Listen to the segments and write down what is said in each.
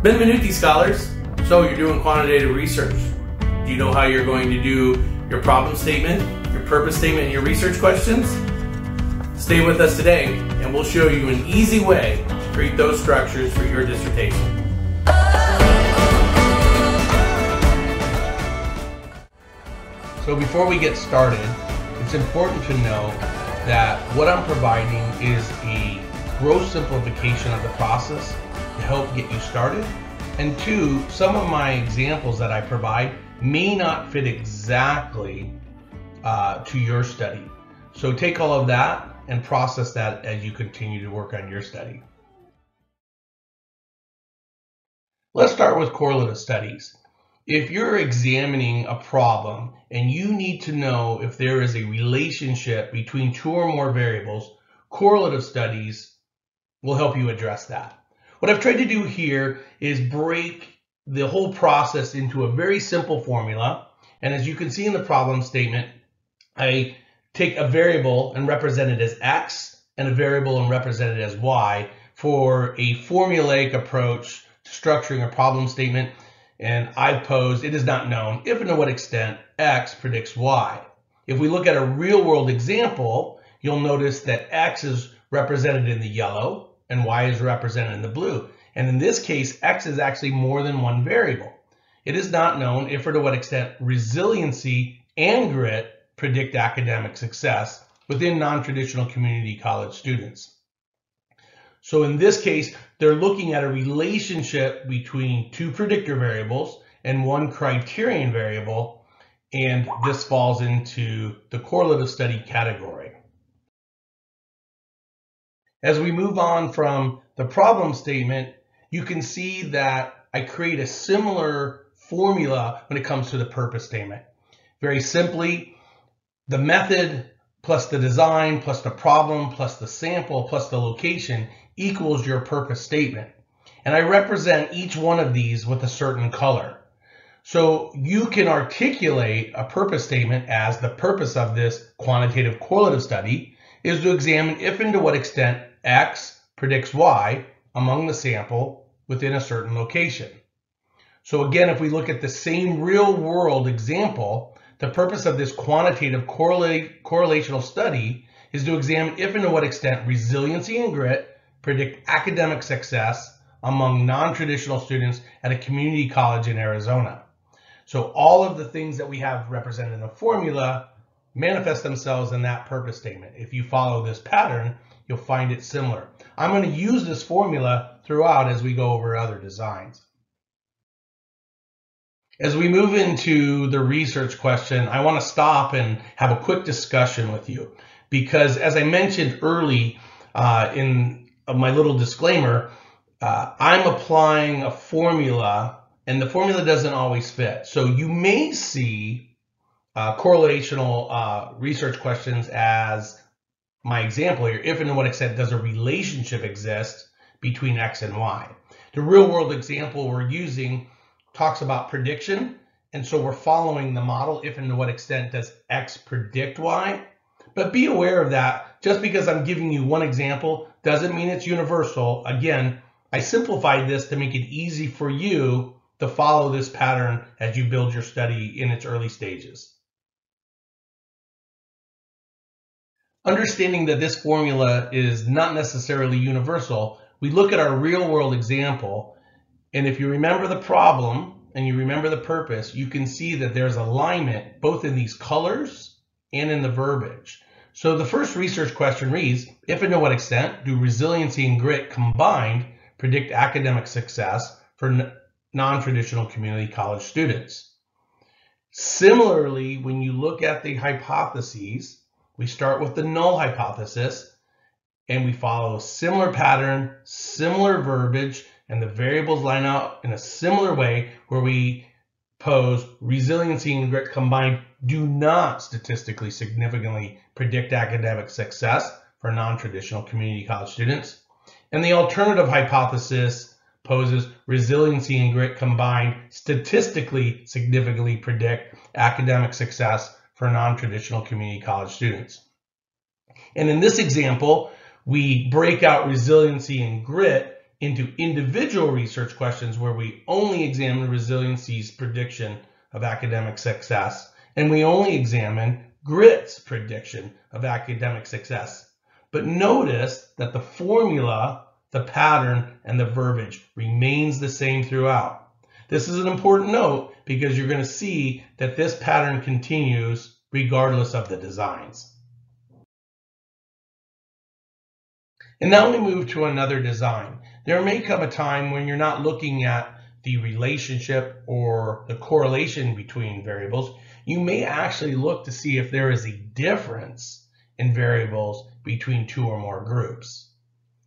Benvenuti Scholars, so you're doing quantitative research. Do you know how you're going to do your problem statement, your purpose statement, and your research questions? Stay with us today and we'll show you an easy way to create those structures for your dissertation. So before we get started, it's important to know that what I'm providing is a gross simplification of the process to help get you started. And two, some of my examples that I provide may not fit exactly to your study. So take all of that and process that as you continue to work on your study. Let's start with correlative studies. If you're examining a problem and you need to know if there is a relationship between two or more variables, correlative studies will help you address that. What I've tried to do here is break the whole process into a very simple formula. And as you can see in the problem statement, I take a variable and represent it as X and a variable and represent it as Y for a formulaic approach to structuring a problem statement. And I've posed, it is not known if and to what extent X predicts Y. If we look at a real world example, you'll notice that X is represented in the yellow and Y is represented in the blue. And in this case, X is actually more than one variable. It is not known if or to what extent resiliency and grit predict academic success within non-traditional community college students. So in this case, they're looking at a relationship between two predictor variables and one criterion variable, and this falls into the correlative study category. As we move on from the problem statement, you can see that I create a similar formula when it comes to the purpose statement. Very simply, the method plus the design plus the problem plus the sample plus the location equals your purpose statement. And I represent each one of these with a certain color. So you can articulate a purpose statement as the purpose of this quantitative correlative study is to examine if and to what extent X predicts Y among the sample within a certain location. So again, if we look at the same real world example, the purpose of this quantitative correlational study is to examine if and to what extent resiliency and grit predict academic success among non-traditional students at a community college in Arizona. So all of the things that we have represented in the formula manifest themselves in that purpose statement. If you follow this pattern, you'll find it similar. I'm going to use this formula throughout as we go over other designs. As we move into the research question, I want to stop and have a quick discussion with you because, as I mentioned early in my little disclaimer, I'm applying a formula and the formula doesn't always fit. So you may see correlational research questions as my example here, if and to what extent does a relationship exist between X and Y. The real world example we're using talks about prediction, and so we're following the model, if and to what extent does X predict Y. But be aware of that, just because I'm giving you one example doesn't mean it's universal. Again, I simplified this to make it easy for you to follow this pattern as you build your study in its early stages. Understanding that this formula is not necessarily universal, we look at our real world example. And if you remember the problem and you remember the purpose, you can see that there's alignment both in these colors and in the verbiage. So the first research question reads, if and to what extent do resiliency and grit combined predict academic success for non-traditional community college students? Similarly, when you look at the hypotheses, we start with the null hypothesis and we follow a similar pattern, similar verbiage, and the variables line up in a similar way where we pose resiliency and grit combined do not statistically significantly predict academic success for non-traditional community college students. And the alternative hypothesis poses resiliency and grit combined statistically significantly predict academic success for non-traditional community college students. And in this example, we break out resiliency and grit into individual research questions where we only examine resiliency's prediction of academic success, and we only examine grit's prediction of academic success. But notice that the formula, the pattern, and the verbiage remains the same throughout. This is an important note because you're going to see that this pattern continues regardless of the designs. And now we move to another design. There may come a time when you're not looking at the relationship or the correlation between variables. You may actually look to see if there is a difference in variables between two or more groups,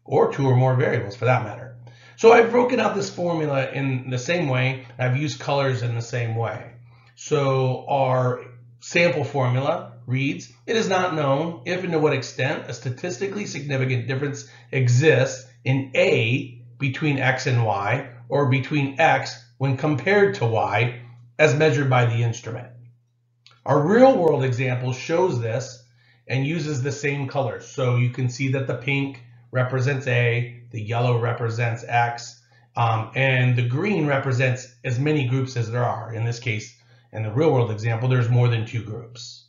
or two or more variables for that matter. So I've broken out this formula in the same way. I've used colors in the same way. So our sample formula reads, it is not known if and to what extent a statistically significant difference exists in A between X and Y, or between X when compared to Y as measured by the instrument. Our real world example shows this and uses the same colors. So you can see that the pink represents A, the yellow represents X, and the green represents as many groups as there are. In this case, in the real world example, there's more than two groups.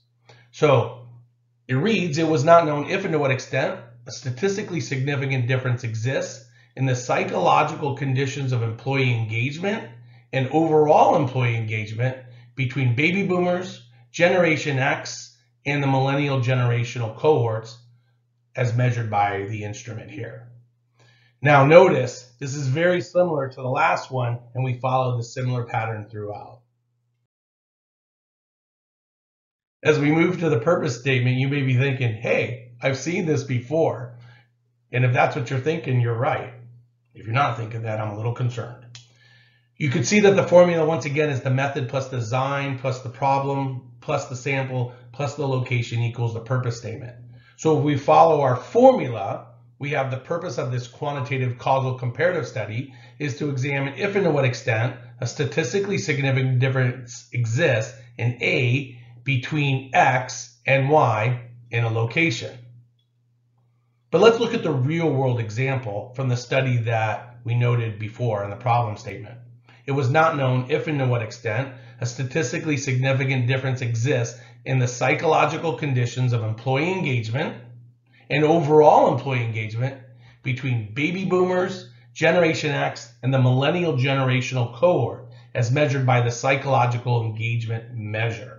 So it reads, it was not known if and to what extent a statistically significant difference exists in the psychological conditions of employee engagement and overall employee engagement between baby boomers, Generation X, and the millennial generational cohorts as measured by the instrument here. Now notice, this is very similar to the last one, and we follow the similar pattern throughout. As we move to the purpose statement, you may be thinking, hey, I've seen this before. And if that's what you're thinking, you're right. If you're not thinking that, I'm a little concerned. You can see that the formula, once again, is the method plus the design plus the problem plus the sample plus the location equals the purpose statement. So if we follow our formula, we have the purpose of this quantitative causal comparative study is to examine if and to what extent a statistically significant difference exists in A between X and Y in a location. But let's look at the real world example from the study that we noted before in the problem statement. It was not known if and to what extent a statistically significant difference exists in the psychological conditions of employee engagement and overall employee engagement between baby boomers, Generation X, and the millennial generational cohort as measured by the psychological engagement measure.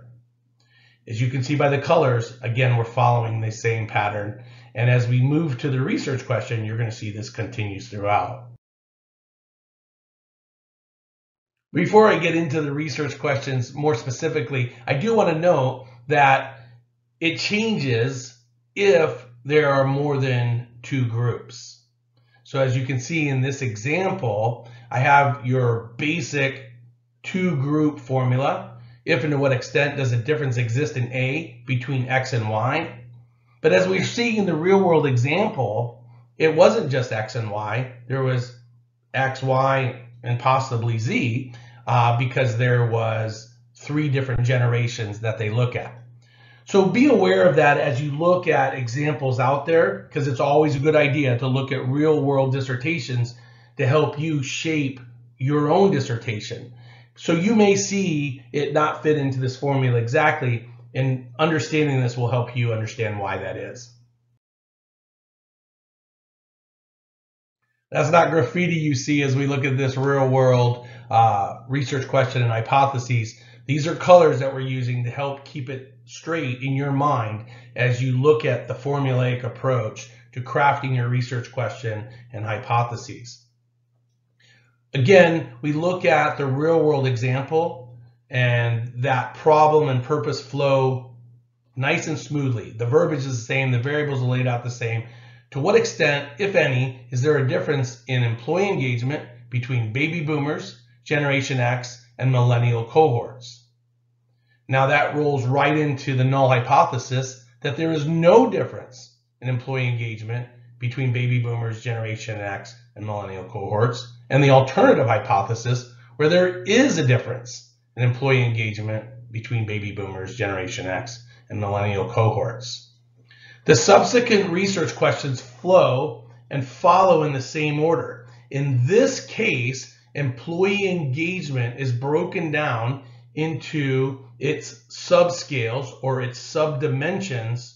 As you can see by the colors, again, we're following the same pattern. And as we move to the research question, you're going to see this continues throughout. Before I get into the research questions more specifically, I do want to note that it changes if there are more than two groups. So as you can see in this example, I have your basic two-group formula. If and to what extent does a difference exist in A between X and Y? But as we're seeing in the real world example, it wasn't just X and Y. There was X, Y, and possibly Z because there was three different generations that they look at. So be aware of that as you look at examples out there, because it's always a good idea to look at real world dissertations to help you shape your own dissertation. So you may see it not fit into this formula exactly, and understanding this will help you understand why that is. That's not graffiti you see as we look at this real world research question and hypotheses. These are colors that we're using to help keep it straight in your mind as you look at the formulaic approach to crafting your research question and hypotheses. Again, we look at the real world example and that problem and purpose flow nice and smoothly. The verbiage is the same, the variables are laid out the same. To what extent, if any, is there a difference in employee engagement between baby boomers, Generation X, and millennial cohorts? Now that rolls right into the null hypothesis that there is no difference in employee engagement between baby boomers, Generation X, and millennial cohorts, and the alternative hypothesis where there is a difference and employee engagement between baby boomers, Generation X, and millennial cohorts. The subsequent research questions flow and follow in the same order. In this case, employee engagement is broken down into its subscales or its subdimensions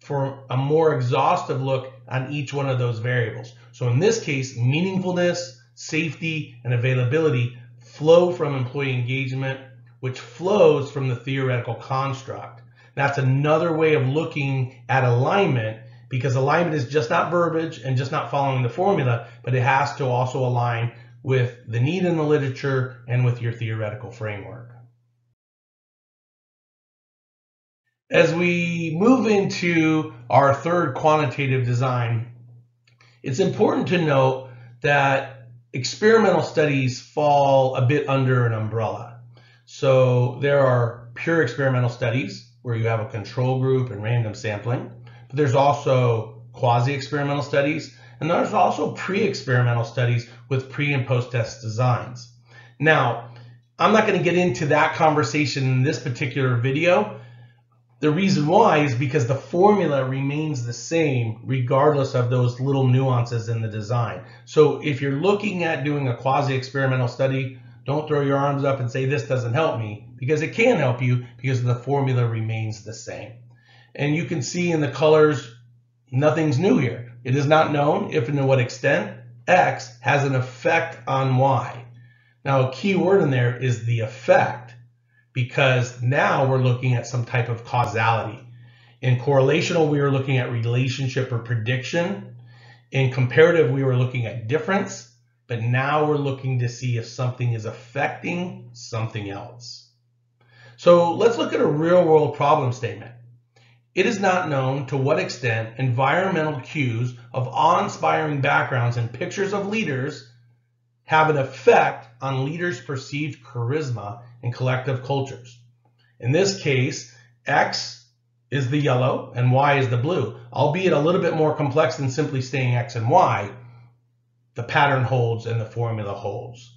for a more exhaustive look on each one of those variables. So in this case, meaningfulness, safety, and availability flow from employee engagement, which flows from the theoretical construct. That's another way of looking at alignment, because alignment is just not verbiage and just not following the formula, but it has to also align with the need in the literature and with your theoretical framework. As we move into our third quantitative design, it's important to note that experimental studies fall a bit under an umbrella. So there are pure experimental studies where you have a control group and random sampling, but there's also quasi-experimental studies, and there's also pre-experimental studies with pre and post-test designs. Now, I'm not going to get into that conversation in this particular video. The reason why is because the formula remains the same regardless of those little nuances in the design. So if you're looking at doing a quasi-experimental study, don't throw your arms up and say, this doesn't help me, because it can help you because the formula remains the same. And you can see in the colors, nothing's new here. It is not known if and to what extent X has an effect on Y. Now, a key word in there is the effect, because now we're looking at some type of causality. In correlational, we were looking at relationship or prediction. In comparative, we were looking at difference, but now we're looking to see if something is affecting something else. So let's look at a real-world problem statement. It is not known to what extent environmental cues of awe-inspiring backgrounds and pictures of leaders have an effect on leaders' perceived charisma in collective cultures. In this case, X is the yellow and Y is the blue, albeit a little bit more complex than simply staying X and Y. The pattern holds and the formula holds.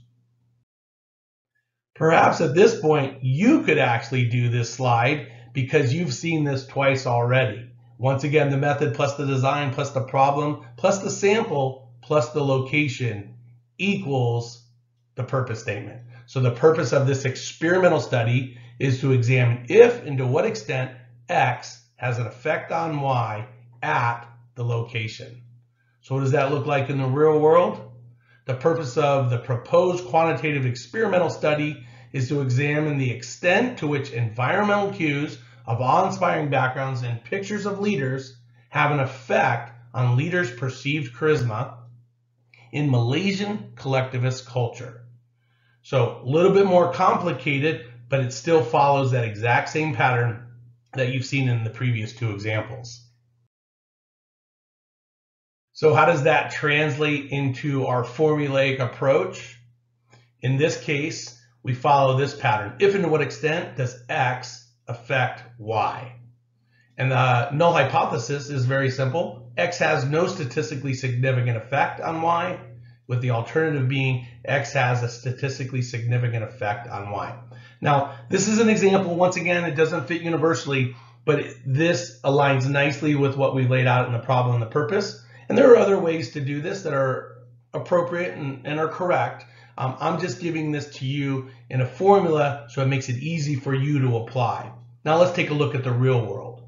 Perhaps at this point, you could actually do this slide because you've seen this twice already. Once again, the method plus the design plus the problem plus the sample plus the location equals the purpose statement. So the purpose of this experimental study is to examine if and to what extent X has an effect on Y at the location. So what does that look like in the real world? The purpose of the proposed quantitative experimental study is to examine the extent to which environmental cues of awe-inspiring backgrounds and pictures of leaders have an effect on leaders' perceived charisma in Malaysian collectivist culture. So a little bit more complicated, but it still follows that exact same pattern that you've seen in the previous two examples. So how does that translate into our formulaic approach? In this case, we follow this pattern. If and to what extent does X affect Y? And the null hypothesis is very simple. X has no statistically significant effect on Y, with the alternative being X has a statistically significant effect on Y. Now, this is an example. Once again, it doesn't fit universally, but this aligns nicely with what we laid out in the problem and the purpose. And there are other ways to do this that are appropriate and are correct. I'm just giving this to you in a formula so it makes it easy for you to apply. Now let's take a look at the real world.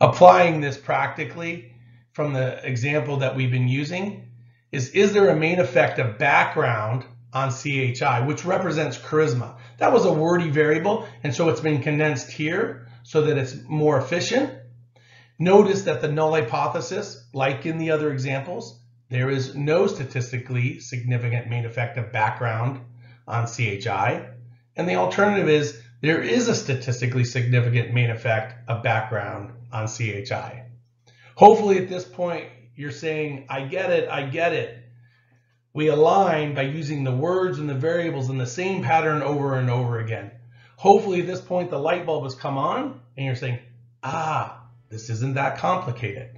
Applying this practically from the example that we've been using, is there a main effect of background on CHI, which represents charisma? That was a wordy variable, and so it's been condensed here so that it's more efficient. Notice that the null hypothesis, like in the other examples, there is no statistically significant main effect of background on CHI. And the alternative is there is a statistically significant main effect of background on CHI. Hopefully at this point, you're saying, I get it, I get it. We align by using the words and the variables in the same pattern over and over again. Hopefully at this point, the light bulb has come on and you're saying, ah, this isn't that complicated.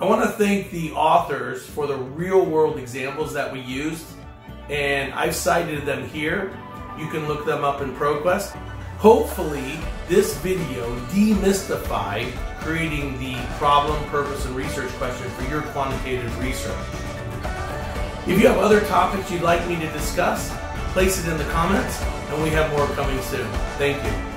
I want to thank the authors for the real world examples that we used, and I've cited them here. You can look them up in ProQuest. Hopefully, this video demystified creating the problem, purpose, and research question for your quantitative research. If you have other topics you'd like me to discuss, place it in the comments, and we have more coming soon. Thank you.